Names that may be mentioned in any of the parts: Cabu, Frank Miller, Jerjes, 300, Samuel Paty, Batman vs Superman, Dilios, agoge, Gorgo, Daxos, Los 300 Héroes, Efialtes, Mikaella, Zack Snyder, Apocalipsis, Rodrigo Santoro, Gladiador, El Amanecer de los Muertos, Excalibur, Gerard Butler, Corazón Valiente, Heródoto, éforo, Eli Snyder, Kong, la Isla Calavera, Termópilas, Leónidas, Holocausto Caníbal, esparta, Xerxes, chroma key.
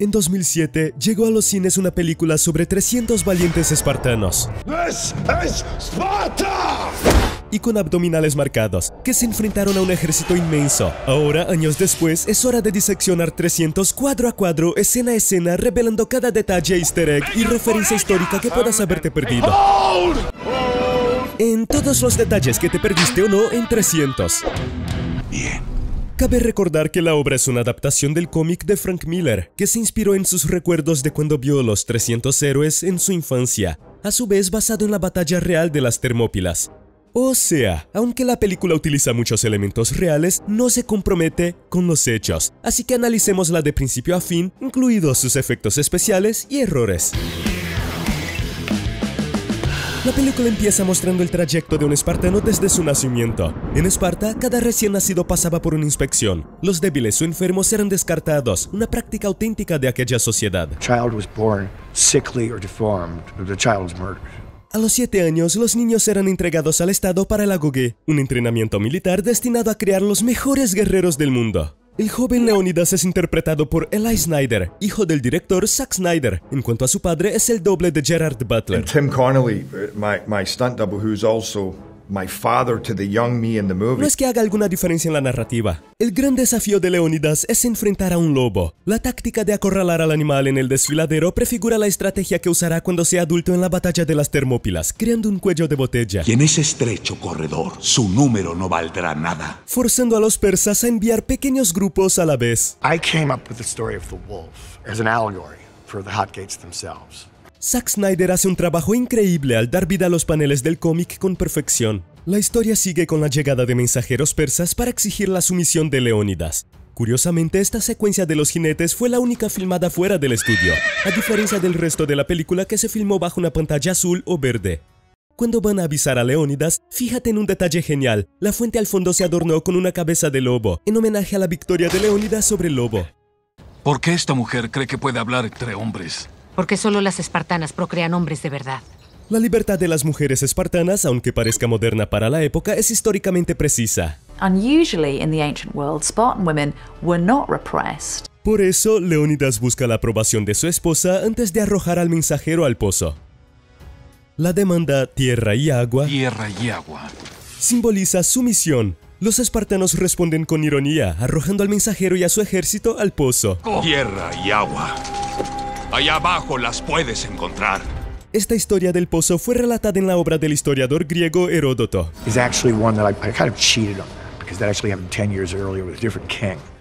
En 2007, llegó a los cines una película sobre 300 valientes espartanos. ¡Es Esparta! Y con abdominales marcados, que se enfrentaron a un ejército inmenso. Ahora, años después, es hora de diseccionar 300 cuadro a cuadro, escena a escena, revelando cada detalle, easter egg y referencia histórica que puedas haberte perdido. En todos los detalles que te perdiste o no en 300. Bien. Cabe recordar que la obra es una adaptación del cómic de Frank Miller, que se inspiró en sus recuerdos de cuando vio Los 300 Héroes en su infancia, a su vez basado en la batalla real de las Termópilas. O sea, aunque la película utiliza muchos elementos reales, no se compromete con los hechos, así que analicémosla de principio a fin, incluidos sus efectos especiales y errores. La película empieza mostrando el trayecto de un espartano desde su nacimiento. En Esparta, cada recién nacido pasaba por una inspección. Los débiles o enfermos eran descartados, una práctica auténtica de aquella sociedad. A los 7 años, los niños eran entregados al Estado para el agoge, un entrenamiento militar destinado a crear los mejores guerreros del mundo. El joven Leónidas es interpretado por Eli Snyder, hijo del director Zack Snyder. En cuanto a su padre, es el doble de Gerard Butler. No es que haga alguna diferencia en la narrativa. El gran desafío de Leónidas es enfrentar a un lobo. La táctica de acorralar al animal en el desfiladero prefigura la estrategia que usará cuando sea adulto en la batalla de las Termópilas, creando un cuello de botella. Y en ese estrecho corredor, su número no valdrá nada. Forzando a los persas a enviar pequeños grupos a la vez. Zack Snyder hace un trabajo increíble al dar vida a los paneles del cómic con perfección. La historia sigue con la llegada de mensajeros persas para exigir la sumisión de Leónidas. Curiosamente, esta secuencia de los jinetes fue la única filmada fuera del estudio, a diferencia del resto de la película que se filmó bajo una pantalla azul o verde. Cuando van a avisar a Leónidas, fíjate en un detalle genial. La fuente al fondo se adornó con una cabeza de lobo, en homenaje a la victoria de Leónidas sobre el lobo. ¿Por qué esta mujer cree que puede hablar entre hombres? Porque solo las espartanas procrean hombres de verdad. La libertad de las mujeres espartanas, aunque parezca moderna para la época, es históricamente precisa. Por eso, Leónidas busca la aprobación de su esposa antes de arrojar al mensajero al pozo. La demanda tierra y agua simboliza sumisión. Los espartanos responden con ironía, arrojando al mensajero y a su ejército al pozo. Tierra y agua. Allá abajo las puedes encontrar. Esta historia del pozo fue relatada en la obra del historiador griego Heródoto.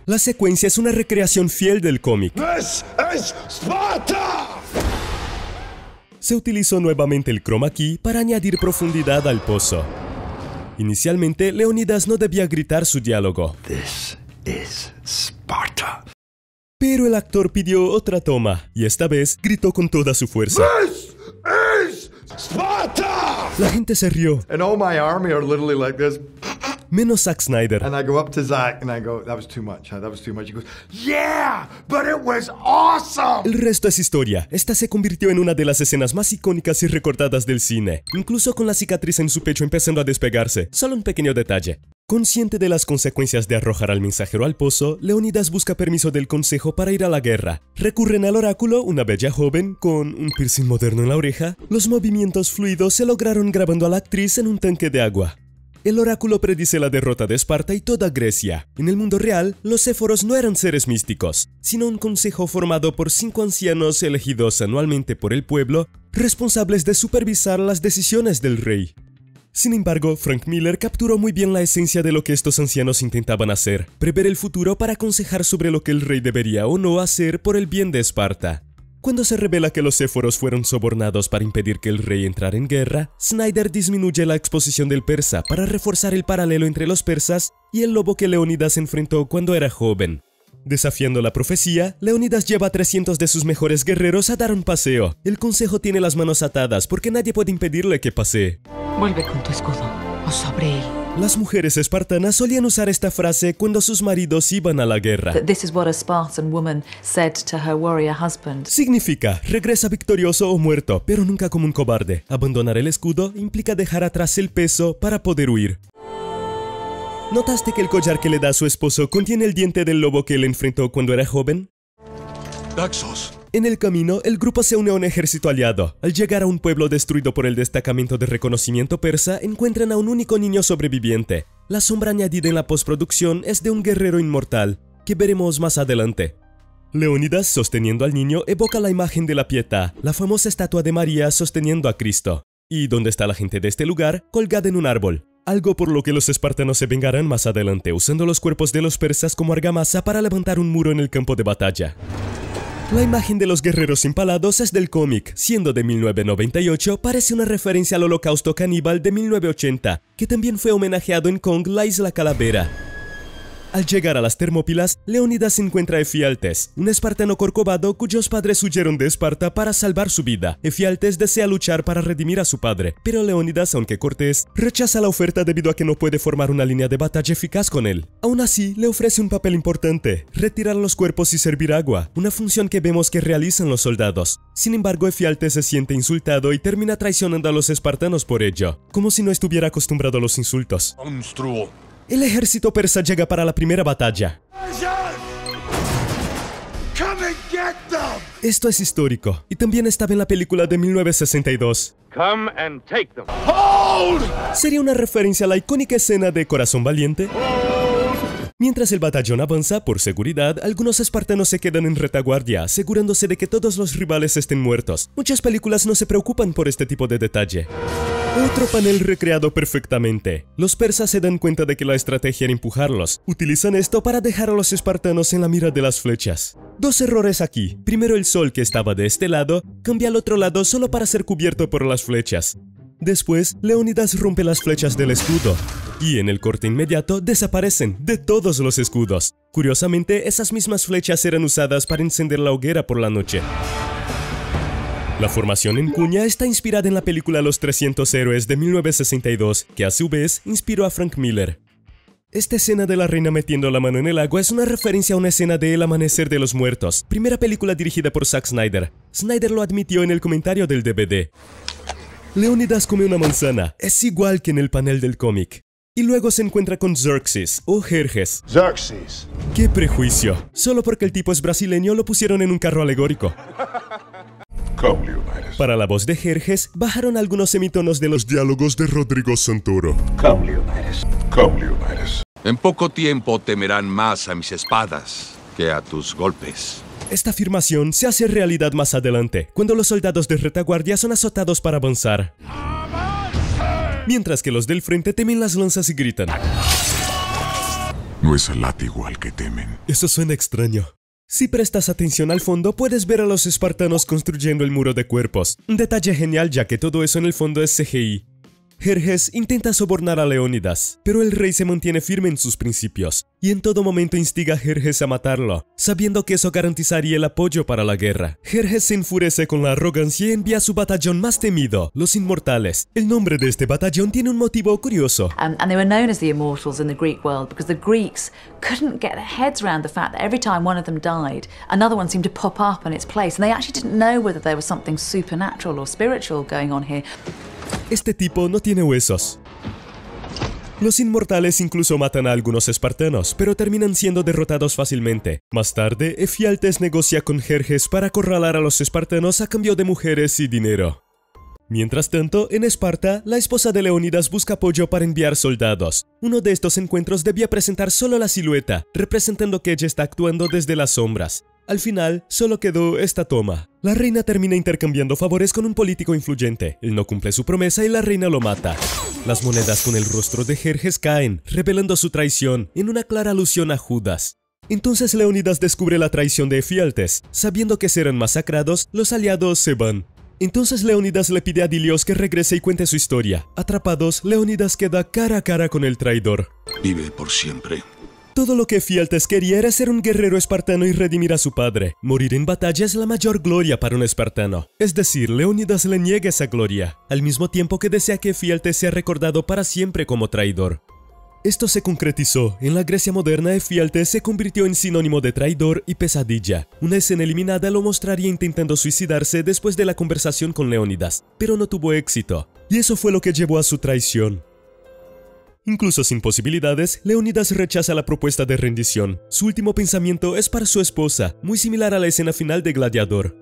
La secuencia es una recreación fiel del cómic. Se utilizó nuevamente el chroma key para añadir profundidad al pozo. Inicialmente, Leónidas no debía gritar su diálogo. This is Sparta. Pero el actor pidió otra toma, y esta vez gritó con toda su fuerza. ¡This is Sparta! La gente se rió. And all my army are literally like this. Menos Zack Snyder. And I go up to Zack and I go, that was too much. That was too much. He goes, yeah, but it was awesome. El resto es historia. Esta se convirtió en una de las escenas más icónicas y recordadas del cine, incluso con la cicatriz en su pecho empezando a despegarse. Solo un pequeño detalle. Consciente de las consecuencias de arrojar al mensajero al pozo, Leónidas busca permiso del consejo para ir a la guerra. Recurren al oráculo, una bella joven con un piercing moderno en la oreja. Los movimientos fluidos se lograron grabando a la actriz en un tanque de agua. El oráculo predice la derrota de Esparta y toda Grecia. En el mundo real, los éforos no eran seres místicos, sino un consejo formado por 5 ancianos elegidos anualmente por el pueblo, responsables de supervisar las decisiones del rey. Sin embargo, Frank Miller capturó muy bien la esencia de lo que estos ancianos intentaban hacer, prever el futuro para aconsejar sobre lo que el rey debería o no hacer por el bien de Esparta. Cuando se revela que los éforos fueron sobornados para impedir que el rey entrara en guerra, Snyder disminuye la exposición del persa para reforzar el paralelo entre los persas y el lobo que Leónidas enfrentó cuando era joven. Desafiando la profecía, Leónidas lleva a 300 de sus mejores guerreros a dar un paseo. El consejo tiene las manos atadas porque nadie puede impedirle que pase. Vuelve con tu escudo, o sobre él. Las mujeres espartanas solían usar esta frase cuando sus maridos iban a la guerra. Significa, regresa victorioso o muerto, pero nunca como un cobarde. Abandonar el escudo implica dejar atrás el peso para poder huir. ¿Notaste que el collar que le da a su esposo contiene el diente del lobo que él enfrentó cuando era joven? Daxos. En el camino, el grupo se une a un ejército aliado. Al llegar a un pueblo destruido por el destacamento de reconocimiento persa, encuentran a un único niño sobreviviente. La sombra añadida en la postproducción es de un guerrero inmortal, que veremos más adelante. Leónidas, sosteniendo al niño, evoca la imagen de la Pietà, la famosa estatua de María sosteniendo a Cristo. Y donde está la gente de este lugar, colgada en un árbol. Algo por lo que los espartanos se vengarán más adelante, usando los cuerpos de los persas como argamasa para levantar un muro en el campo de batalla. La imagen de los guerreros impalados es del cómic, siendo de 1998, parece una referencia al Holocausto Caníbal de 1980, que también fue homenajeado en Kong, la Isla Calavera. Al llegar a las Termópilas, Leónidas encuentra a Efialtes, un espartano corcovado cuyos padres huyeron de Esparta para salvar su vida. Efialtes desea luchar para redimir a su padre, pero Leónidas, aunque cortés, rechaza la oferta debido a que no puede formar una línea de batalla eficaz con él. Aún así, le ofrece un papel importante, retirar los cuerpos y servir agua, una función que vemos que realizan los soldados. Sin embargo, Efialtes se siente insultado y termina traicionando a los espartanos por ello, como si no estuviera acostumbrado a los insultos. Monstruo. El ejército persa llega para la primera batalla. Esto es histórico, y también estaba en la película de 1962. Sería una referencia a la icónica escena de Corazón Valiente. Mientras el batallón avanza, por seguridad, algunos espartanos se quedan en retaguardia, asegurándose de que todos los rivales estén muertos. Muchas películas no se preocupan por este tipo de detalle. Otro panel recreado perfectamente. Los persas se dan cuenta de que la estrategia era empujarlos. Utilizan esto para dejar a los espartanos en la mira de las flechas. Dos errores aquí. Primero, el sol que estaba de este lado cambia al otro lado solo para ser cubierto por las flechas. Después, Leónidas rompe las flechas del escudo. Y en el corte inmediato desaparecen de todos los escudos. Curiosamente, esas mismas flechas eran usadas para encender la hoguera por la noche. La formación en cuña está inspirada en la película Los 300 Héroes de 1962, que a su vez inspiró a Frank Miller. Esta escena de la reina metiendo la mano en el agua es una referencia a una escena de El Amanecer de los Muertos, primera película dirigida por Zack Snyder. Snyder lo admitió en el comentario del DVD. Leónidas come una manzana, es igual que en el panel del cómic. Y luego se encuentra con Xerxes, o Jerjes. Xerxes. ¡Qué prejuicio! Solo porque el tipo es brasileño lo pusieron en un carro alegórico. Para la voz de Jerjes, bajaron algunos semitonos de los diálogos de Rodrigo Santoro. En poco tiempo temerán más a mis espadas que a tus golpes. Esta afirmación se hace realidad más adelante, cuando los soldados de retaguardia son azotados para avanzar. Mientras que los del frente temen las lanzas y gritan. No es el látigo al que temen. Eso suena extraño. Si prestas atención al fondo, puedes ver a los espartanos construyendo el muro de cuerpos. Un detalle genial, ya que todo eso en el fondo es CGI. Jerjes intenta sobornar a Leónidas, pero el rey se mantiene firme en sus principios, y en todo momento instiga a Jerjes a matarlo, sabiendo que eso garantizaría el apoyo para la guerra. Jerjes se enfurece con la arrogancia y envía a su batallón más temido, los Inmortales. El nombre de este batallón tiene un motivo curioso. And they were known as the Immortals in the Greek world because the Greeks couldn't get their heads around the fact that every time one of them died, another one seemed to pop up in its place, and they actually didn't know whether there was something supernatural or spiritual going on here. Este tipo no tiene huesos. Los inmortales incluso matan a algunos espartanos, pero terminan siendo derrotados fácilmente. Más tarde, Efialtes negocia con Jerjes para acorralar a los espartanos a cambio de mujeres y dinero. Mientras tanto, en Esparta, la esposa de Leónidas busca apoyo para enviar soldados. Uno de estos encuentros debía presentar solo la silueta, representando que ella está actuando desde las sombras. Al final, solo quedó esta toma. La reina termina intercambiando favores con un político influyente. Él no cumple su promesa y la reina lo mata. Las monedas con el rostro de Jerjes caen, revelando su traición, en una clara alusión a Judas. Entonces Leónidas descubre la traición de Efialtes. Sabiendo que serán masacrados, los aliados se van. Entonces Leónidas le pide a Dilios que regrese y cuente su historia. Atrapados, Leónidas queda cara a cara con el traidor. Vive por siempre. Todo lo que Efialtes quería era ser un guerrero espartano y redimir a su padre. Morir en batalla es la mayor gloria para un espartano. Es decir, Leónidas le niega esa gloria, al mismo tiempo que desea que Efialtes sea recordado para siempre como traidor. Esto se concretizó. En la Grecia moderna, Efialtes se convirtió en sinónimo de traidor y pesadilla. Una escena eliminada lo mostraría intentando suicidarse después de la conversación con Leónidas, pero no tuvo éxito. Y eso fue lo que llevó a su traición. Incluso sin posibilidades, Leónidas rechaza la propuesta de rendición. Su último pensamiento es para su esposa, muy similar a la escena final de Gladiador.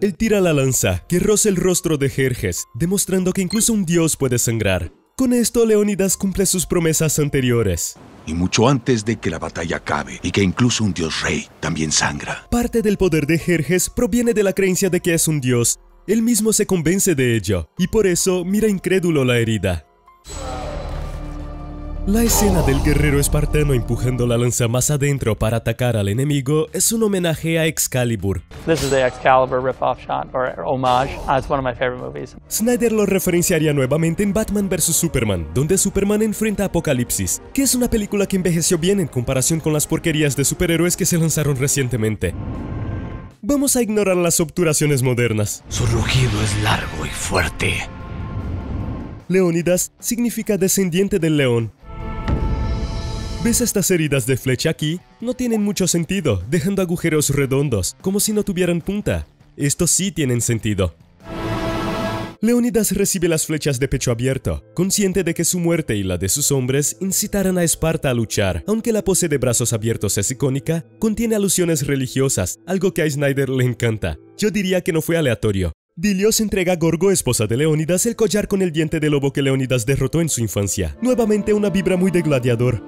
Él tira la lanza, que roza el rostro de Jerjes, demostrando que incluso un dios puede sangrar. Con esto, Leónidas cumple sus promesas anteriores. Y mucho antes de que la batalla acabe, y que incluso un dios rey también sangra. Parte del poder de Jerjes proviene de la creencia de que es un dios. Él mismo se convence de ello, y por eso mira incrédulo la herida. La escena del guerrero espartano empujando la lanza más adentro para atacar al enemigo es un homenaje a Excalibur. This is the Excalibur rip-off shot, or homage. It's one of my favorite movies. Snyder lo referenciaría nuevamente en Batman vs Superman, donde Superman enfrenta a Apocalipsis, que es una película que envejeció bien en comparación con las porquerías de superhéroes que se lanzaron recientemente. Vamos a ignorar las obturaciones modernas. Su rugido es largo y fuerte. Leónidas significa descendiente del león. ¿Ves estas heridas de flecha aquí? No tienen mucho sentido, dejando agujeros redondos, como si no tuvieran punta. Estos sí tienen sentido. Leónidas recibe las flechas de pecho abierto, consciente de que su muerte y la de sus hombres incitarán a Esparta a luchar. Aunque la pose de brazos abiertos es icónica, contiene alusiones religiosas, algo que a Snyder le encanta. Yo diría que no fue aleatorio. Dilios entrega a Gorgo, esposa de Leónidas, el collar con el diente de lobo que Leónidas derrotó en su infancia. Nuevamente una vibra muy de Gladiador.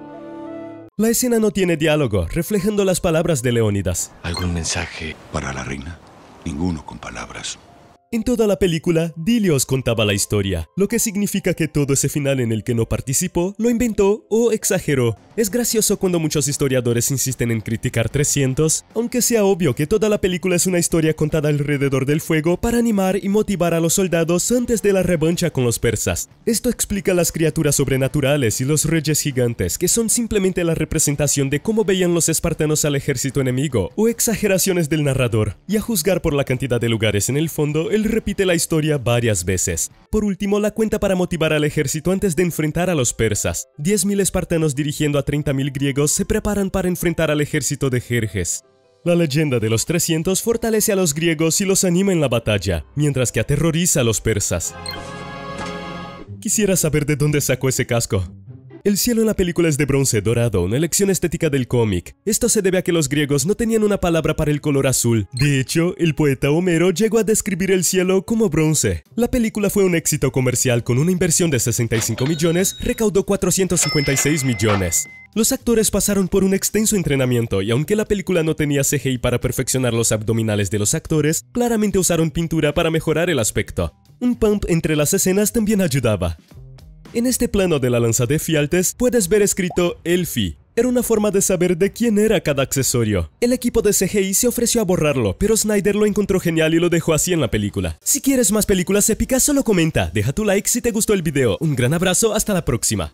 La escena no tiene diálogo, reflejando las palabras de Leónidas. ¿Algún mensaje para la reina? Ninguno con palabras. En toda la película, Dilios contaba la historia, lo que significa que todo ese final en el que no participó, lo inventó o exageró. Es gracioso cuando muchos historiadores insisten en criticar 300, aunque sea obvio que toda la película es una historia contada alrededor del fuego para animar y motivar a los soldados antes de la revancha con los persas. Esto explica las criaturas sobrenaturales y los reyes gigantes, que son simplemente la representación de cómo veían los espartanos al ejército enemigo, o exageraciones del narrador. Y a juzgar por la cantidad de lugares en el fondo, él repite la historia varias veces. Por último, la cuenta para motivar al ejército antes de enfrentar a los persas. 10.000 espartanos dirigiendo a 30.000 griegos se preparan para enfrentar al ejército de Jerjes. La leyenda de los 300 fortalece a los griegos y los anima en la batalla, mientras que aterroriza a los persas. Quisiera saber de dónde sacó ese casco. El cielo en la película es de bronce dorado, una elección estética del cómic. Esto se debe a que los griegos no tenían una palabra para el color azul. De hecho, el poeta Homero llegó a describir el cielo como bronce. La película fue un éxito comercial con una inversión de 65 millones, recaudó 456 millones. Los actores pasaron por un extenso entrenamiento y aunque la película no tenía CGI para perfeccionar los abdominales de los actores, claramente usaron pintura para mejorar el aspecto. Un pump entre las escenas también ayudaba. En este plano de la lanza de Efialtes puedes ver escrito Elfi. Era una forma de saber de quién era cada accesorio. El equipo de CGI se ofreció a borrarlo, pero Snyder lo encontró genial y lo dejó así en la película. Si quieres más películas épicas, solo comenta, deja tu like si te gustó el video. Un gran abrazo, hasta la próxima.